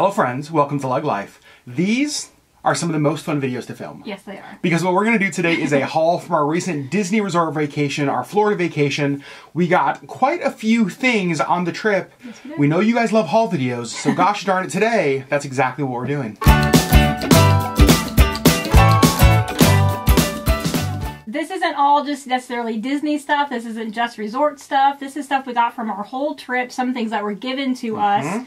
Hello friends, welcome to LeggLife. These are some of the most fun videos to film. Yes, they are. Because what we're going to do today is a haul from our recent Disney Resort vacation, our Florida vacation. We got quite a few things on the trip. Yes, we did. We know you guys love haul videos, so gosh darn it, today, that's exactly what we're doing. This isn't all just necessarily Disney stuff. This isn't just resort stuff. This is stuff we got from our whole trip, some things that were given to us.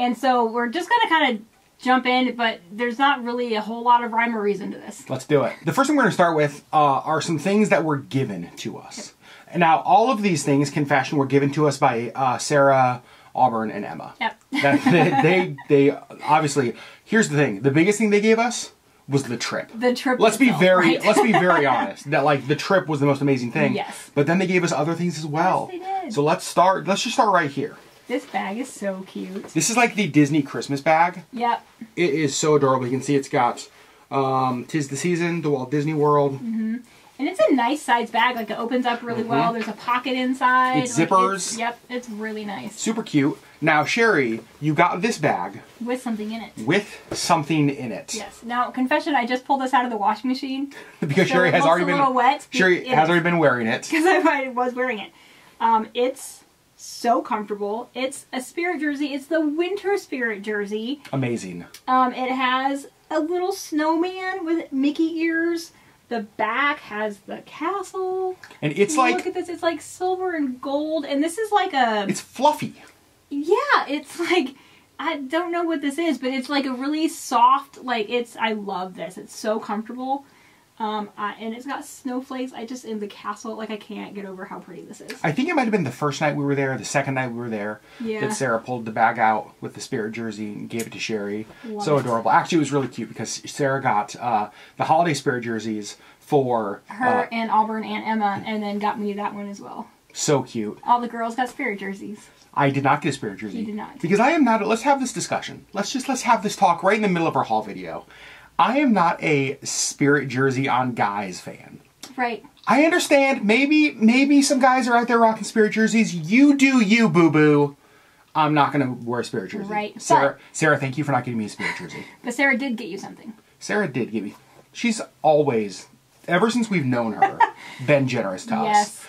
And so we're just going to kind of jump in, but there's not really a whole lot of rhyme or reason to this. Let's do it. The first thing we're going to start with are some things that were given to us. Okay. Now, all of these things, confession, were given to us by Sarah, Auburn, and Emma. Yep. They obviously, here's the thing. The biggest thing they gave us was the trip. The trip. Let's be very honest. That like the trip was the most amazing thing. Yes. But then they gave us other things as well. Yes, they did. So let's just start right here. This bag is so cute. This is like the Disney Christmas bag. Yep. It is so adorable. You can see it's got 'Tis the Season, the Walt Disney World. Mm-hmm. And it's a nice size bag. Like it opens up really well. There's a pocket inside. It's zippers. It's really nice. Super cute. Now, Sherry, you got this bag. With something in it. With something in it. Yes. Now, confession, I just pulled this out of the washing machine. Because so Sherry has already been a little wet. Sherry has already been wearing it. Because I was wearing it. It's so comfortable. It's a spirit jersey. It's the winter spirit jersey. Amazing. It has a little snowman with Mickey ears. The back has the castle. And it's like, look at this. It's like silver and gold. And this is like a, it's fluffy. Yeah. It's like, I don't know what this is, but it's like a really soft, like it's, I love this. It's so comfortable. And it's got snowflakes. I just, in the castle, like I can't get over how pretty this is. I think it might have been the first night we were there, the second night we were there, that Sarah pulled the bag out with the spirit jersey and gave it to Sherry. So adorable. Actually, it was really cute because Sarah got the holiday spirit jerseys for her and Auburn and Emma, and then got me that one as well. So cute. All the girls got spirit jerseys. I did not get a spirit jersey. You did not. Because I am not, let's have this discussion. Let's have this talk right in the middle of our haul video. I am not a spirit jersey on guys fan. Right. I understand. Maybe some guys are out there rocking spirit jerseys. You do you, boo-boo. I'm not going to wear a spirit jersey. Right. Sarah, thank you for not giving me a spirit jersey. But Sarah did get you something. Sarah did give me. She's always, ever since we've known her, been generous to us.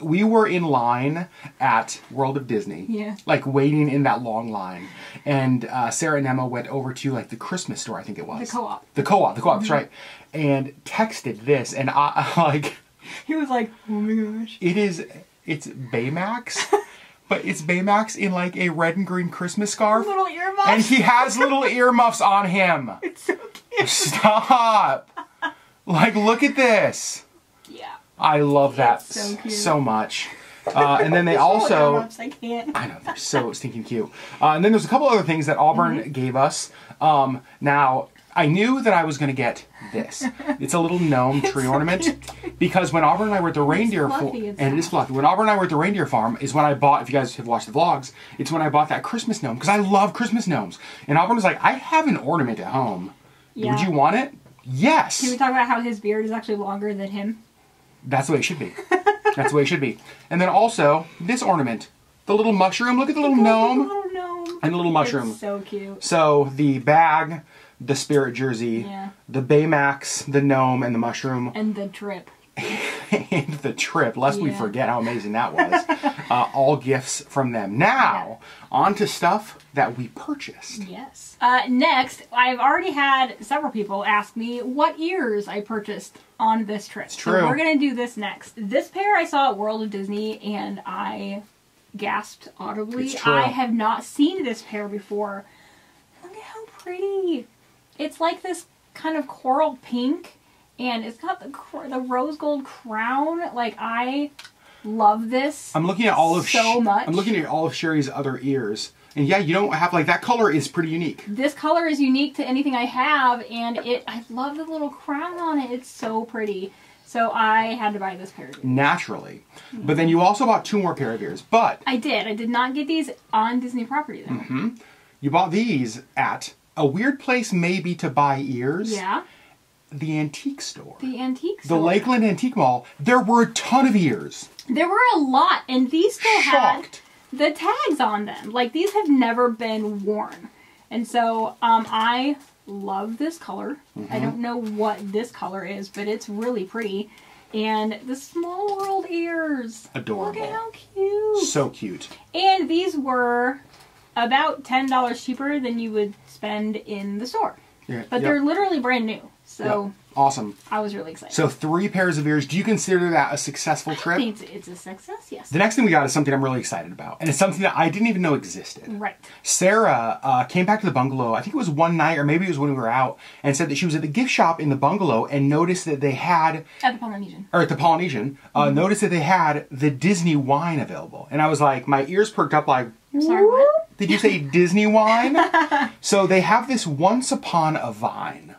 We were in line at World of Disney, like waiting in that long line, and Sarah and Emma went over to like the Christmas store, I think it was. The co-op, that's right, and texted this, and he was like, oh my gosh. It's Baymax, but it's Baymax in like a red and green Christmas scarf. Little earmuffs. And he has little earmuffs on him. It's so cute. Stop. Like, look at this. Yeah. I love that so much. And then they also, I know, they're so stinking cute. And then there's a couple other things that Auburn gave us. Now, I knew that I was going to get this. It's a little gnome tree ornament. Because when Auburn and I were at the reindeer farm, and it is fluffy. When Auburn and I were at the reindeer farm is when I bought, if you guys have watched the vlogs, it's when I bought that Christmas gnome. Because I love Christmas gnomes. And Auburn was like, I have an ornament at home. Yeah. Would you want it? Yes. Can we talk about how his beard is actually longer than him? That's the way it should be. That's the way it should be. And then also, this ornament. The little mushroom. Look at the little gnome. The little gnome. And the little mushroom. It's so cute. So, the bag, the spirit jersey, the Baymax, the gnome, and the mushroom. And the trip. And the trip. Lest we forget how amazing that was. All gifts from them. Now, on to stuff that we purchased. Yes. Next, I've already had several people ask me what ears I purchased on this trip. It's true. So we're going to do this next. This pair I saw at World of Disney and I gasped audibly. It's true. I have not seen this pair before. Look at how pretty. It's like this kind of coral pink and it's got the rose gold crown. Like I love this. I'm looking at all of so much. I'm looking at all of Sherry's other ears. And yeah, you don't have, like, that color is pretty unique. This color is unique to anything I have, and I love the little crown on it. It's so pretty. So I had to buy this pair of ears. Naturally. Mm-hmm. But then you also bought two more pair of ears, but... I did. I did not get these on Disney property, though. Mm-hmm. You bought these at a weird place maybe to buy ears. Yeah. The antique store. The antique store. The Lakeland Antique Mall. There were a ton of ears. There were a lot, and these still had... Shocked. The tags on them, like these have never been worn. And so I love this color. Mm-hmm. I don't know what this color is, but it's really pretty. And the small world ears. Adorable. Look at how cute. So cute. And these were about $10 cheaper than you would spend in the store. Yeah, but they're literally brand new. So awesome. I was really excited. So 3 pairs of ears. Do you consider that a successful trip? I think it's a success, yes. The next thing we got is something I'm really excited about. And it's something that I didn't even know existed. Right. Sarah came back to the bungalow, I think it was one night or maybe it was when we were out, and said that she was at the gift shop in the bungalow and noticed that they had... At the Polynesian. Or at the Polynesian. Noticed that they had the Disney wine available. And I was like, my ears perked up like... I'm sorry, what? Did you say Disney wine? So they have this Once Upon a Vine.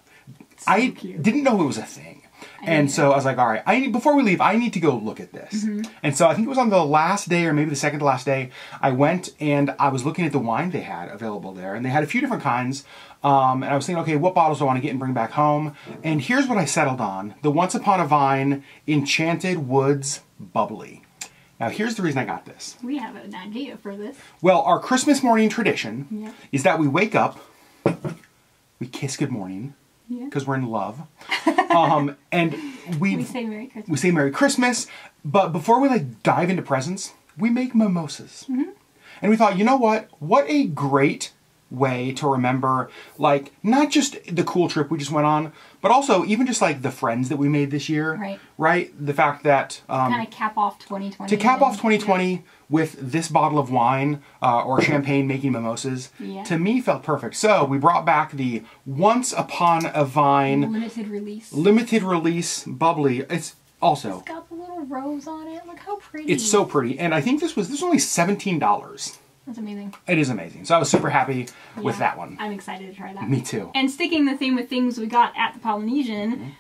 So I didn't know it was a thing. And so I was like, all right, before we leave, I need to go look at this. Mm-hmm. And so I think it was on the last day or maybe the second to last day, I went and I was looking at the wine they had available there. And they had a few different kinds. And I was thinking, okay, what bottles do I want to get and bring back home? And here's what I settled on. The Once Upon a Vine Enchanted Woods Bubbly. Now, here's the reason I got this. We have an idea for this. Well, our Christmas morning tradition is that we wake up, we kiss good morning, because we're in love, and we say Merry Christmas. We say Merry Christmas, but before we like dive into presents, we make mimosas. Mm-hmm. And we thought, you know what? What a great way to remember, like, not just the cool trip we just went on, but also even just like the friends that we made this year, right? The fact that kind of cap off 2020 with this bottle of wine or champagne making mimosas to me felt perfect. So we brought back the Once Upon a Vine limited release bubbly. It's also it's got the little rose on it. Look how pretty. It's so pretty, and I think this was only $17. That's amazing. It is amazing. So I was super happy with that one. I'm excited to try that. Me too. And sticking the theme with things we got at the Polynesian,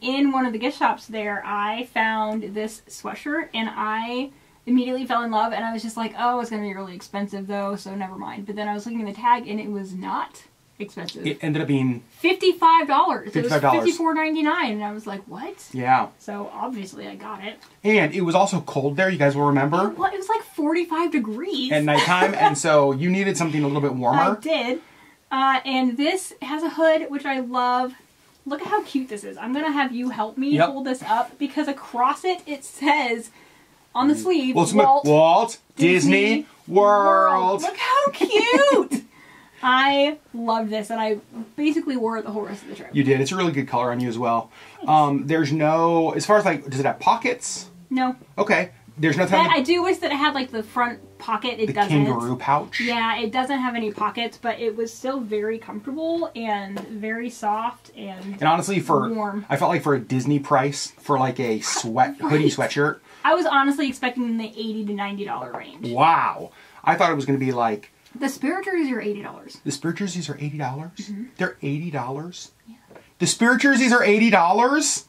in one of the gift shops there, I found this sweatshirt and I immediately fell in love and I was just like, oh, it's going to be really expensive though, so never mind. But then I was looking at the tag and it was not expensive. It ended up being $55. It was $54.99 and I was like, what? Yeah. So obviously I got it. And it was also cold there, you guys will remember. It was like 45 degrees. At nighttime, and so you needed something a little bit warmer. I did. And this has a hood, which I love. Look at how cute this is. I'm going to have you help me hold this up because across it, it says on the sleeve, Walt Disney World. Look how cute! I love this, and I basically wore it the whole rest of the trip. You did. It's a really good color on you as well. There's no, as far as like, does it have pockets? No. Okay. There's nothing. I do wish that it had like the front pocket. It doesn't. The kangaroo pouch. Yeah, it doesn't have any pockets, but it was still very comfortable and very soft and honestly, for warm. I felt like for a Disney price, for like a hoodie sweatshirt, I was honestly expecting the $80 to $90 range. Wow, I thought it was going to be like. The spirit jerseys are $80. The spirit jerseys are $80? Mm-hmm. They're $80? Yeah. The spirit jerseys are $80?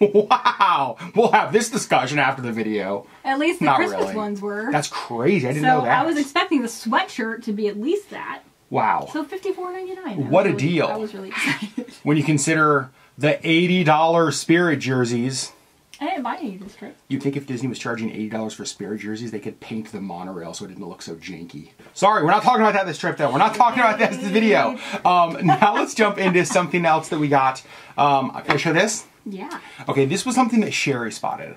Wow! We'll have this discussion after the video. At least the Christmas ones were. That's crazy. I didn't know that. I was expecting the sweatshirt to be at least that. Wow. So $54.99. What a deal. I was really excited. When you consider the $80 spirit jerseys... I didn't buy any of this trip. You'd think if Disney was charging $80 for spirit jerseys, they could paint the monorail so it didn't look so janky. Sorry, we're not talking about that this trip, though. We're not talking about that this video. Now let's jump into something else that we got. Can I show this? Yeah. Okay, this was something that Sherry spotted.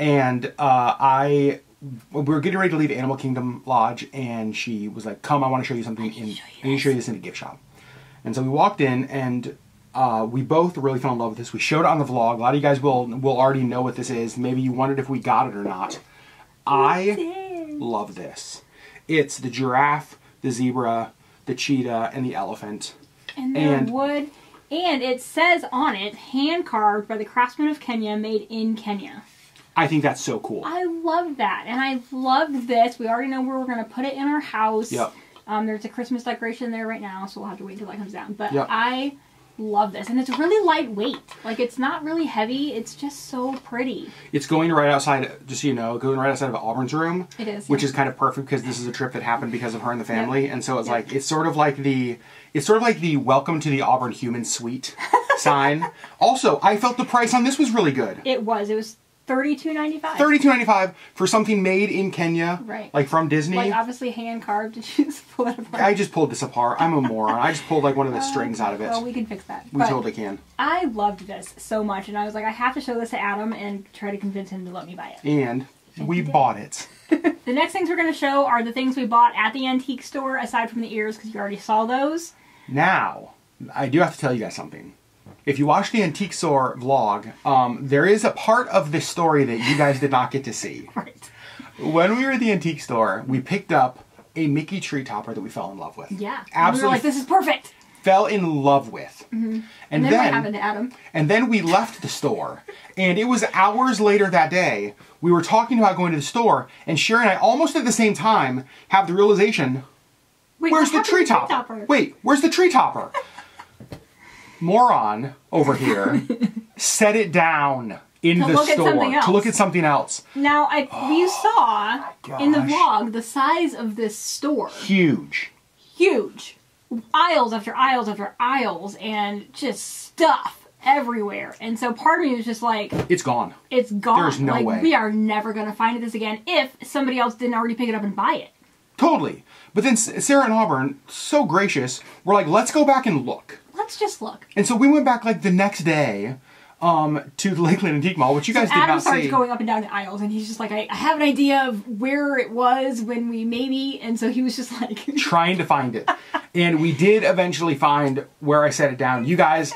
And we were getting ready to leave Animal Kingdom Lodge, and she was like, come, I want to show you something. I need to show you this in the gift shop. And so we walked in, and... we both really fell in love with this. We showed it on the vlog. A lot of you guys will already know what this is. Maybe you wondered if we got it or not. I love this. It's the giraffe, the zebra, the cheetah, and the elephant. And they're wood. And it says on it, hand carved by the craftsmen of Kenya, made in Kenya. I think that's so cool. I love that. And I love this. We already know where we're going to put it in our house. Yep. There's a Christmas decoration there right now, so we'll have to wait until that comes down. But I... love this, and it's really lightweight. Like, it's not really heavy. It's just so pretty. It's going right outside, just so you know, going right outside of Auburn's room. It is, which is kind of perfect because this is a trip that happened because of her and the family, and so it's like it's sort of like the welcome to the Auburn Human Suite sign. Also, I felt the price on this was really good. It was. It was $32.95. $32.95 for something made in Kenya, right? Like from Disney, like obviously hand carved. Did you just pull it apart? I just pulled this apart. I'm a moron. I just pulled like one of the strings out of it. Well, we can fix that. We totally can. I loved this so much, and I was like, I have to show this to Adam and try to convince him to let me buy it. And we bought it. The next things we're going to show are the things we bought at the antique store, aside from the ears, because you already saw those. Now, I do have to tell you guys something. If you watch the antique store vlog, there is a part of this story that you guys did not get to see. Right. When we were at the antique store, we picked up a Mickey tree topper that we fell in love with. Yeah. Absolutely. We were like, this is perfect. Fell in love with. Mm-hmm. And then what happened to Adam? And then we left the store. And it was hours later that day, we were talking about going to the store, and Sherry and I, almost at the same time, have the realization, wait, where's the tree topper? Wait, where's the tree topper? Moron over here set it down in the store to look at something else. Now, you saw in the vlog the size of this store. Huge. Huge. Aisles after aisles after aisles, and just stuff everywhere. And so part of me was just like, it's gone. It's gone. There's no way. We are never going to find this again if somebody else didn't already pick it up and buy it. Totally. But then Sarah and Auburn, so gracious, were like, let's go back and look. Let's just look. And so we went back like the next day to the Lakeland Antique Mall, which you guys did not see. Adam starts going up and down the aisles, and he's just like, I have an idea of where it was when we maybe, and so he was just like... trying to find it. And we did eventually find where I set it down. You guys,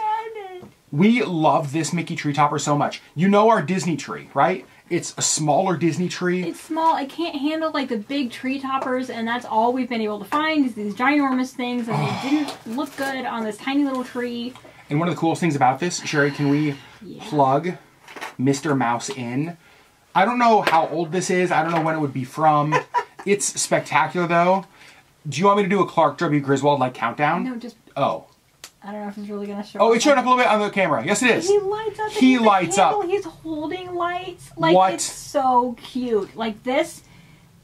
we love this Mickey tree topper so much. You know our Disney tree, right? It's a smaller Disney tree. It's small. It can't handle like the big tree toppers, and that's all we've been able to find is these ginormous things, and they didn't look good on this tiny little tree. And one of the coolest things about this, Sherry, can we plug Mr. Mouse in? I don't know how old this is. I don't know when it would be from. It's spectacular, though. Do you want me to do a Clark W. Griswold like countdown? No, just I don't know if it's really going to show up. Oh, it's showing up a little bit on the camera. Yes, it is. He lights up. He lights up. He's holding lights. Like, what? It's so cute. Like, this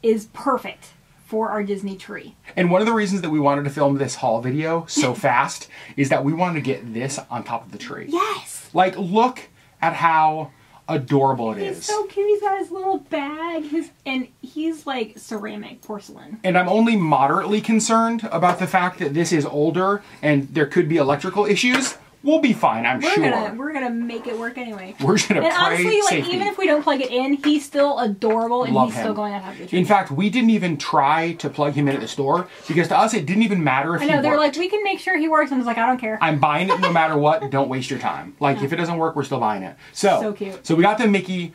is perfect for our Disney tree. And one of the reasons that we wanted to film this haul video so fast is that we wanted to get this on top of the tree. Yes. Like, look at how adorable it is. He's so cute. He's got his little bag, and he's like ceramic porcelain. And I'm only moderately concerned about the fact that this is older and there could be electrical issues. We'll be fine, I'm sure. We're gonna make it work anyway. We're just gonna pray honestly, safety. Like, even if we don't plug it in, he's still adorable, and he's still going to have the tree. In fact, we didn't even try to plug him in at the store because to us it didn't even matter if he worked. I know, they're like, we can make sure he works, and I was like, I don't care. I'm buying it no matter what. Don't waste your time. Like, if it doesn't work, we're still buying it. So cute. So we got the Mickey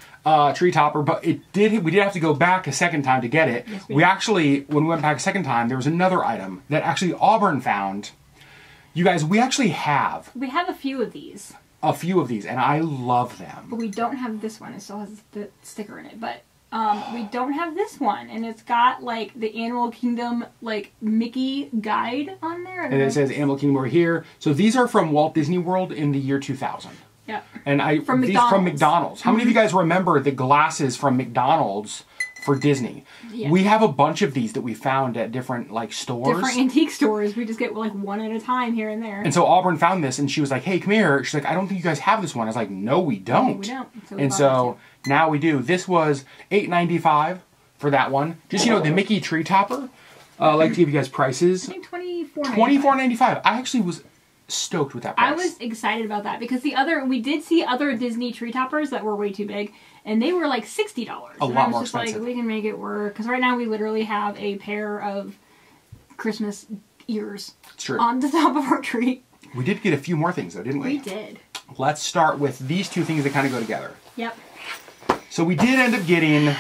tree topper, but we did have to go back a second time to get it. Yes, we actually, when we went back a second time, there was another item that actually Auburn found. You guys, we actually have... we have a few of these. A few of these, and I love them. But we don't have this one. It still has the sticker in it, but we don't have this one. And it's got, like, the Animal Kingdom, like, Mickey guide on there. And it says Animal Kingdom over here. So these are from Walt Disney World in the year 2000. Yeah. And from McDonald's. How many of you guys remember the glasses from McDonald's for Disney? Yeah. We have a bunch of these that we found at different like stores. Different antique stores. We just get like one at a time here and there. And so Auburn found this and she was like, hey, come here. She's like, I don't think you guys have this one. I was like, no, we don't. No, we don't. So we now we do. This was $8.95 for that one. Just, you know, the Mickey tree topper. I like to give you guys prices. I think $24.95. I actually was stoked with that price. I was excited about that because the other, we did see other Disney tree toppers that were way too big. And they were like $60. A lot more expensive. I was just like, we can make it work. Because right now we literally have a pair of Christmas ears on the top of our tree. We did get a few more things though, didn't we? We did. Let's start with these two things that kind of go together. Yep. So we did end up getting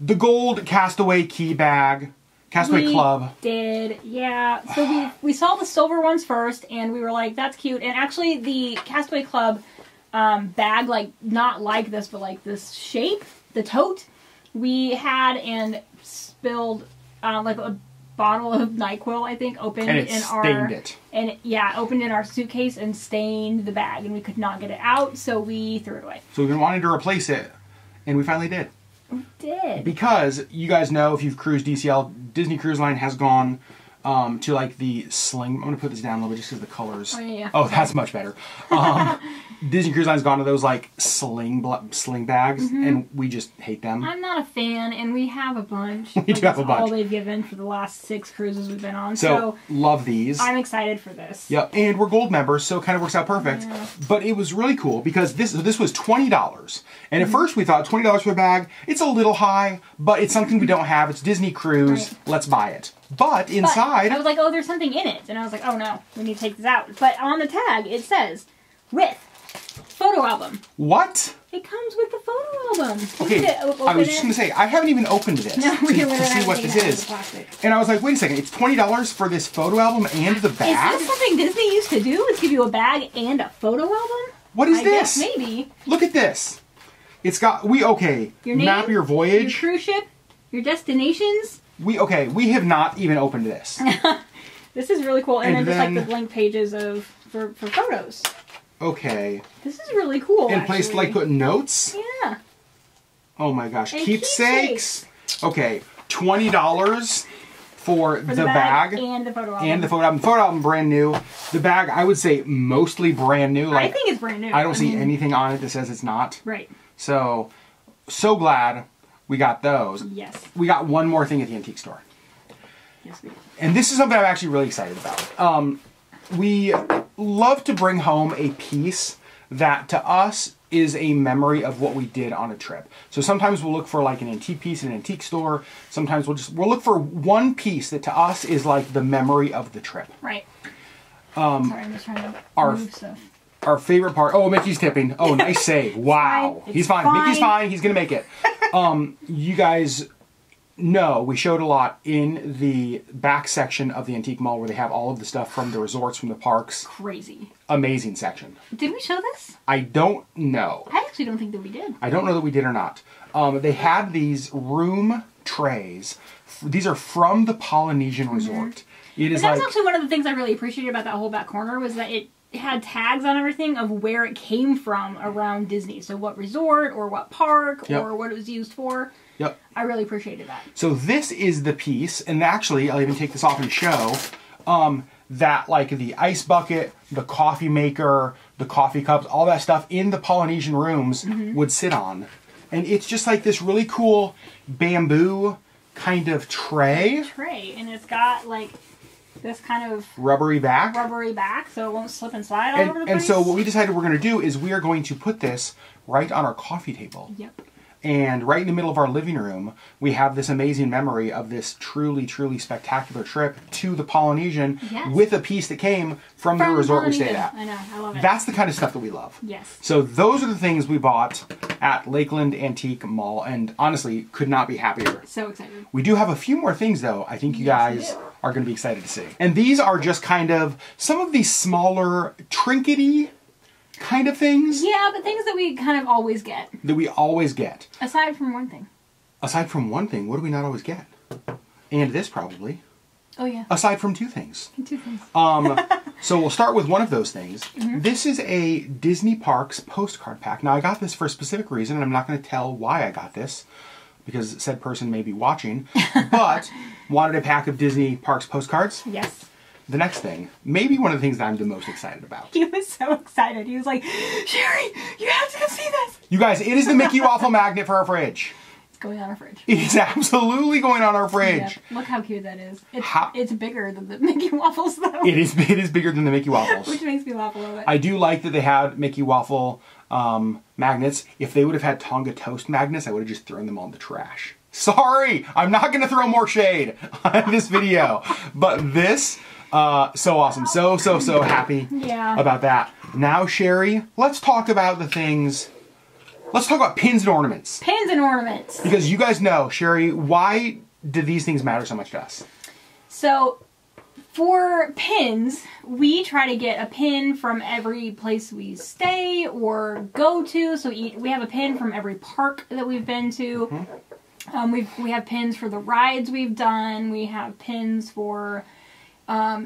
the gold Castaway key bag. Castaway Club. We did, yeah. So we saw the silver ones first and we were like, that's cute. And actually the Castaway Club... bag, like not like this, but like this shape, the tote we had and spilled like a bottle of NyQuil, I think, opened and opened in our suitcase and stained the bag, and we could not get it out, so we threw it away. So we've been wanting to replace it, and we finally did. We did, because you guys know if you've cruised DCL, Disney Cruise Line has gone. To like the sling. I'm gonna put this down a little bit just because the colors. Oh, yeah. Oh, that's much better. Disney Cruise Line's gone to those like sling bags, and we just hate them. I'm not a fan, and we have a bunch. We do have a bunch. All they've given for the last 6 cruises we've been on. So love these. I'm excited for this. Yep, and we're gold members, so it kind of works out perfect. Yeah. But it was really cool because this was $20, and at first we thought $20 for a bag. It's a little high, but it's something we don't have. It's Disney Cruise. Right. Let's buy it. But inside, I was like, oh, there's something in it, and I was like, oh no, we need to take this out. But on the tag, it says with photo album. What? It comes with the photo album. Okay, I was just gonna say, I haven't even opened this to see what this is. And I was like, wait a second, it's $20 for this photo album and the bag? Is this something Disney used to do? Is give you a bag and a photo album? What is this? I guess maybe. Look at this. It's got your name, map your voyage, your cruise ship, your destinations. We have not even opened this. This is really cool, and then just like the blank pages for photos. Okay. This is really cool. And place to like put notes? Yeah. Oh my gosh. Keepsakes. Okay. $20 for the bag and the photo album. The photo album brand new. The bag, I would say mostly brand new. Like, I think it's brand new. I don't see anything on it that says it's not. Right. So glad we got those. Yes. We got one more thing at the antique store. Yes, we did. And this is something I'm actually really excited about. We love to bring home a piece that to us is a memory of what we did on a trip. So sometimes we'll look for like an antique piece in an antique store. Sometimes we'll look for one piece that to us is like the memory of the trip. Right. Sorry, I'm just trying to move stuff. Our favorite part. Oh, Mickey's tipping. Oh, nice save. Wow. He's fine. Mickey's fine. He's going to make it. You guys know we showed a lot in the back section of the antique mall where they have all of the stuff from the resorts, from the parks. Crazy. Amazing section. Did we show this? I don't know. I actually don't think that we did. I don't know that we did or not. They had these room trays. These are from the Polynesian Resort. It is that's actually one of the things I really appreciated about that whole back corner was that it had tags on everything of where it came from around Disney. So what resort or what park or what it was used for. Yep. I really appreciated that. So this is the piece, and actually I'll even take this off and show that like the ice bucket, the coffee maker, the coffee cups, all that stuff in the Polynesian rooms would sit on. And it's just like this really cool bamboo kind of tray. And it's got like this kind of rubbery back. So it won't slip and slide all over the place. And so what we decided we're going to do is we are going to put this right on our coffee table. Yep. And right in the middle of our living room, we have this amazing memory of this truly, truly spectacular trip to the Polynesian with a piece that came from the resort we stayed at. I know, I love it. That's the kind of stuff that we love. Yes. So those are the things we bought at Lakeland Antique Mall, and honestly, could not be happier. So excited. We do have a few more things, though, I think you guys are going to be excited to see. And these are just kind of some of these smaller, trinkety kind of things. Yeah, but things that we kind of always get. That we always get. Aside from one thing. Aside from one thing, what do we not always get? And this probably. Oh yeah. Aside from two things. Two things. So we'll start with one of those things. This is a Disney Parks postcard pack. Now I got this for a specific reason, and I'm not going to tell why I got this, because said person may be watching, but wanted a pack of Disney Parks postcards. Yes. The next thing, maybe one of the things that I'm the most excited about. He was so excited. He was like, Sherry, you have to go see this. You guys, it is the Mickey waffle magnet for our fridge. It's going on our fridge. It is absolutely going on our fridge. Yeah. Look how cute that is. It's bigger than the Mickey waffles, though. It is bigger than the Mickey waffles. Which makes me laugh a little bit. I do like that they had Mickey waffle magnets. If they would have had Tonga toast magnets, I would have just thrown them all in the trash. Sorry, I'm not going to throw more shade on this video. But this... so awesome. So happy about that. Now, Sherry, let's talk about the things. Let's talk about pins and ornaments. Pins and ornaments. Because you guys know, Sherry, why do these things matter so much to us? So, for pins, we try to get a pin from every place we stay or go to. So we have a pin from every park that we've been to. We have pins for the rides we've done. We have pins for...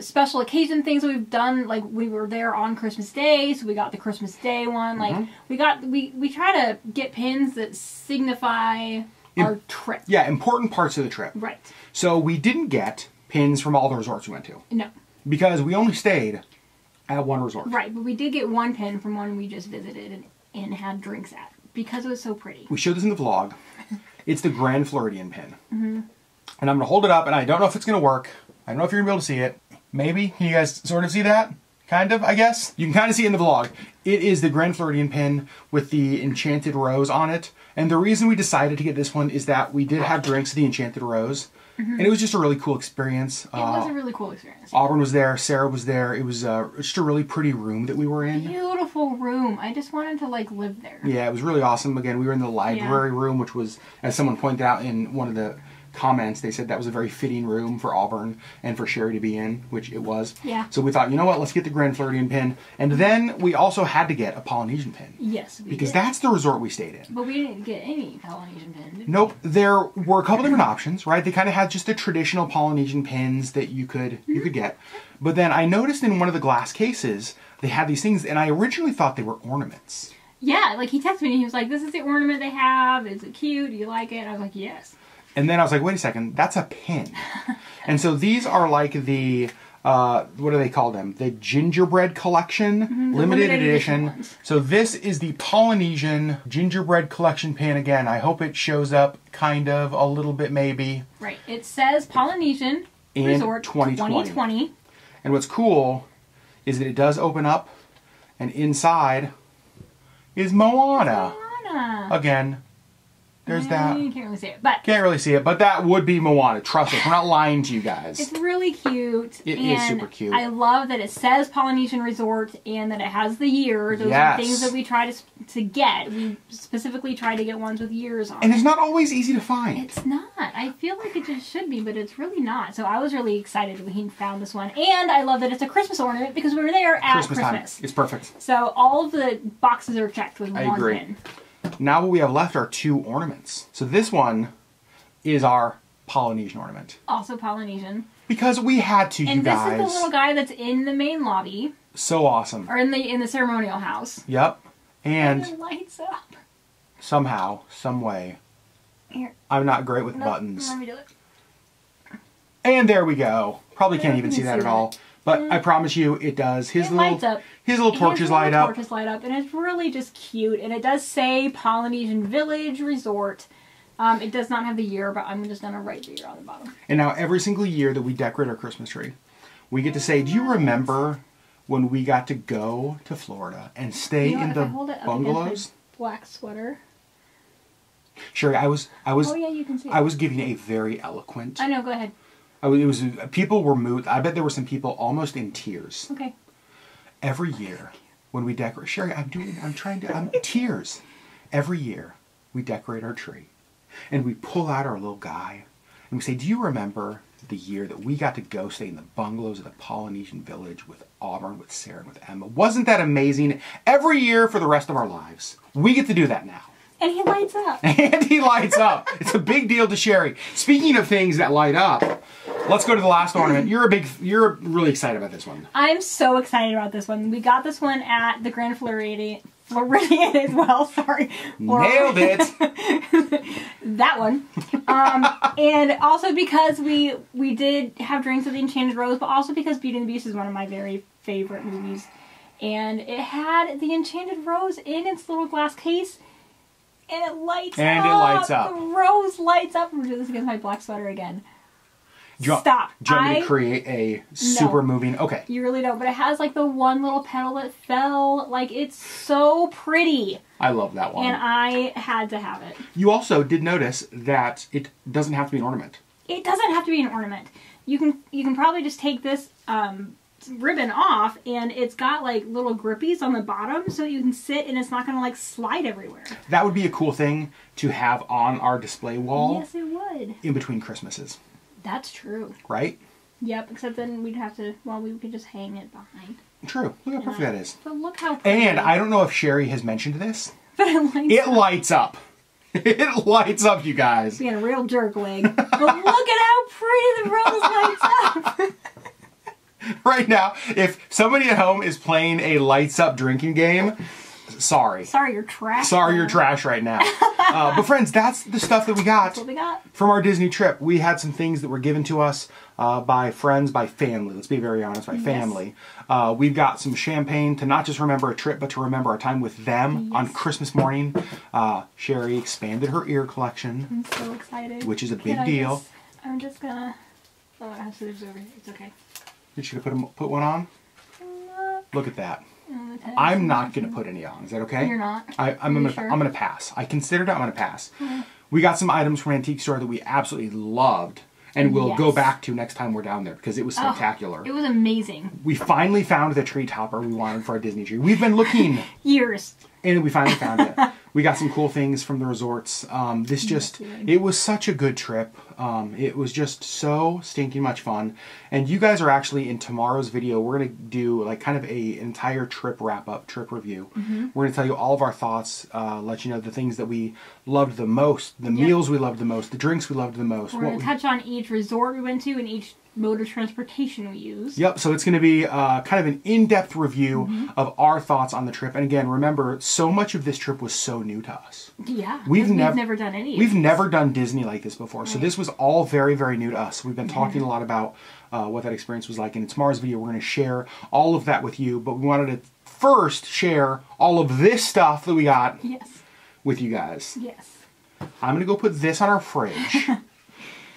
special occasion things that we've done, like we were there on Christmas Day, so we got the Christmas Day one. Like we try to get pins that signify our trip. Yeah, important parts of the trip. Right. So we didn't get pins from all the resorts we went to. No. Because we only stayed at one resort. Right, but we did get one pin from one we just visited and had drinks at because it was so pretty. We showed this in the vlog. It's the Grand Floridian pin. Mm-hmm. And I'm going to hold it up, and I don't know if it's going to work. I don't know if you're going to be able to see it. Maybe. Can you guys sort of see that? Kind of, I guess. You can kind of see it in the vlog. It is the Grand Floridian pin with the Enchanted Rose on it. And the reason we decided to get this one is that we did have drinks at the Enchanted Rose. Mm-hmm. And it was just a really cool experience. It was a really cool experience. Auburn was there. Sarah was there. It was just a really pretty room that we were in. Beautiful room. I just wanted to, like, live there. Yeah, it was really awesome. Again, we were in the library room, which was, as someone pointed out in one of the comments, they said that was a very fitting room for Auburn and for Sherry to be in, which it was. Yeah. So we thought, you know what, let's get the Grand Floridian pin. And then we also had to get a Polynesian pin. Yes, we did. Because that's the resort we stayed in. But we didn't get any Polynesian pin. Nope. There were a couple different options, right? They kind of had just the traditional Polynesian pins that you could get. But then I noticed in one of the glass cases, they had these things, and I originally thought they were ornaments. Yeah, like he texted me and he was like, this is the ornament they have. Is it cute? Do you like it? And I was like, yes. And then I was like, wait a second, that's a pin. And so these are like the, what do they call them? The gingerbread collection, limited edition. So this is the Polynesian gingerbread collection pin. Again, I hope it shows up kind of a little bit maybe. Right, it says Polynesian Resort 2020. And what's cool is that it does open up, and inside is Moana. Moana. Again. There's that. You can't really see it, but that would be Moana. Trust us, we're not lying to you guys. It's really cute. It is super cute. I love that it says Polynesian Resort and that it has the year. Those are things that we try to get. We specifically try to get ones with years on. And it's not always easy to find. It's not. I feel like it just should be, but it's really not. So I was really excited when he found this one, and I love that it's a Christmas ornament because we were there at Christmas time. It's perfect. So all of the boxes are checked with one pin. Now what we have left are two ornaments. So this one is our Polynesian ornament. Also Polynesian. Because we had to, you guys. And this is the little guy that's in the main lobby. So awesome. Or in the ceremonial house. Yep. And it lights up. Somehow, some way. Here. I'm not great with buttons. Let me do it. And there we go. Probably can't even see that at all. But I promise you, it does. His little torches light up, and it's really just cute. And it does say Polynesian Village Resort. It does not have the year, but I'm just gonna write the year on the bottom. And now every single year that we decorate our Christmas tree, we get to say, "Do you remember when we got to go to Florida and stay in the bungalows?" Black sweater. Sherry, I was. Oh yeah, you can see. I was giving a very eloquent. I know. Go ahead. It was, people were moved. I bet there were some people almost in tears. Okay. Every year when we decorate, Sherry, tears. Every year we decorate our tree and we pull out our little guy and we say, do you remember the year that we got to go stay in the bungalows of the Polynesian Village with Auburn, with Sarah, and with Emma? Wasn't that amazing? Every year for the rest of our lives, we get to do that now. And he lights up. And he lights up. It's a big deal to Sherry. Speaking of things that light up, let's go to the last ornament. You're really excited about this one. I'm so excited about this one. We got this one at the Grand Floridian as well. Sorry. Nailed it. That one. And also because we did have drinks with the Enchanted Rose, but also because Beauty and the Beast is one of my very favorite movies. And it had the Enchanted Rose in its little glass case. And it lights up. And it lights up. The rose lights up. I'm going to do this against my black sweater again. Stop. Do you want me to create a super moving? Okay. You really don't. But it has like the one little petal that fell. Like it's so pretty. I love that one. And I had to have it. You also did notice that it doesn't have to be an ornament. It doesn't have to be an ornament. You can probably just take this ribbon off, and it's got like little grippies on the bottom so you can sit and it's not gonna like slide everywhere. That would be a cool thing to have on our display wall. Yes, it would. In between Christmases. That's true. Right? Yep, except then we'd have to, well, we could just hang it behind. True. Look how perfect that is. But look how pretty. And I don't know if Sherry has mentioned this, but it lights up. It lights up, you guys. Being a real jerk leg. But look at how pretty the rose lights up. Right now, if somebody at home is playing a lights up drinking game, sorry. Sorry, you're trash. Sorry, you're trash right now. But friends, that's the stuff that we got from our Disney trip. We had some things that were given to us by friends, by family. Let's be very honest, by family. Yes. We've got some champagne to not just remember a trip, but to remember our time with them on Christmas morning. Sherry expanded her ear collection. I'm so excited. Which is a big deal. I'm just gonna... Oh, I have scissors over here. It's okay. You should put one on. Look at that. I'm not going to put any on. Is that okay? You're not. I'm going to pass. I considered it. I'm going to pass. We got some items from Antique Store that we absolutely loved and we'll go back to next time we're down there because it was spectacular. It was amazing. We finally found the tree topper we wanted for our Disney tree. We've been looking. Years. And we finally found it. We got some cool things from the resorts. This just, it was such a good trip. It was just so stinking much fun. And you guys are actually, in tomorrow's video, we're going to do like kind of an entire trip wrap-up, trip review. We're going to tell you all of our thoughts, let you know the things that we loved the most, the meals we loved the most, the drinks we loved the most. We're going to touch on each resort we went to and each mode of transportation we use. Yep, so it's going to be kind of an in-depth review of our thoughts on the trip. And again, remember, so much of this trip was so new to us. Yeah, we've never done any. We've never done Disney like this before, so this was all very, very new to us. We've been talking a lot about what that experience was like, and in tomorrow's video, we're going to share all of that with you. But we wanted to first share all of this stuff that we got with you guys. Yes. I'm going to go put this on our fridge.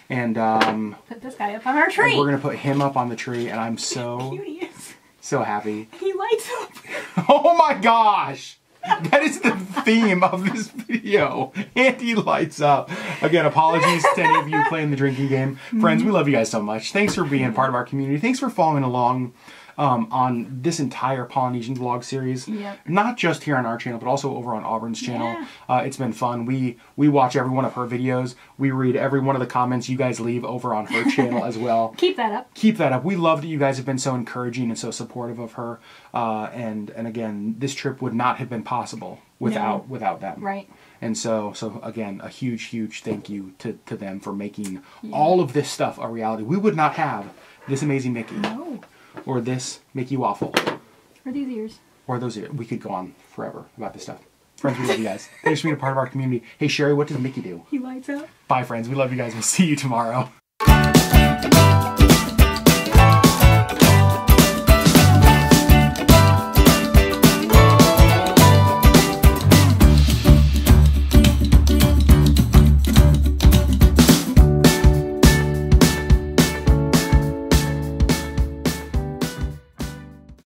And put this guy up on our tree. We're gonna put him up on the tree, and I'm so happy. He lights up. Oh my gosh! That is the theme of this video. And he lights up. Again, apologies to any of you playing the drinking game. Friends, we love you guys so much. Thanks for being part of our community. Thanks for following along on this entire Polynesian vlog series, not just here on our channel, but also over on Auburn's channel. It's been fun. We watch every one of her videos. We read every one of the comments you guys leave over on her channel as well. Keep that up. Keep that up. We love that you guys have been so encouraging and so supportive of her. And again, this trip would not have been possible without them. Right. And so again, a huge, huge thank you to them for making all of this stuff a reality. We would not have this amazing Mickey. No. Or this Mickey waffle. Or these ears. Or those ears. We could go on forever about this stuff. Friends, we love you guys. Thanks for being a part of our community. Hey, Sherry, what does Mickey do? He lights up. Bye, friends. We love you guys. We'll see you tomorrow.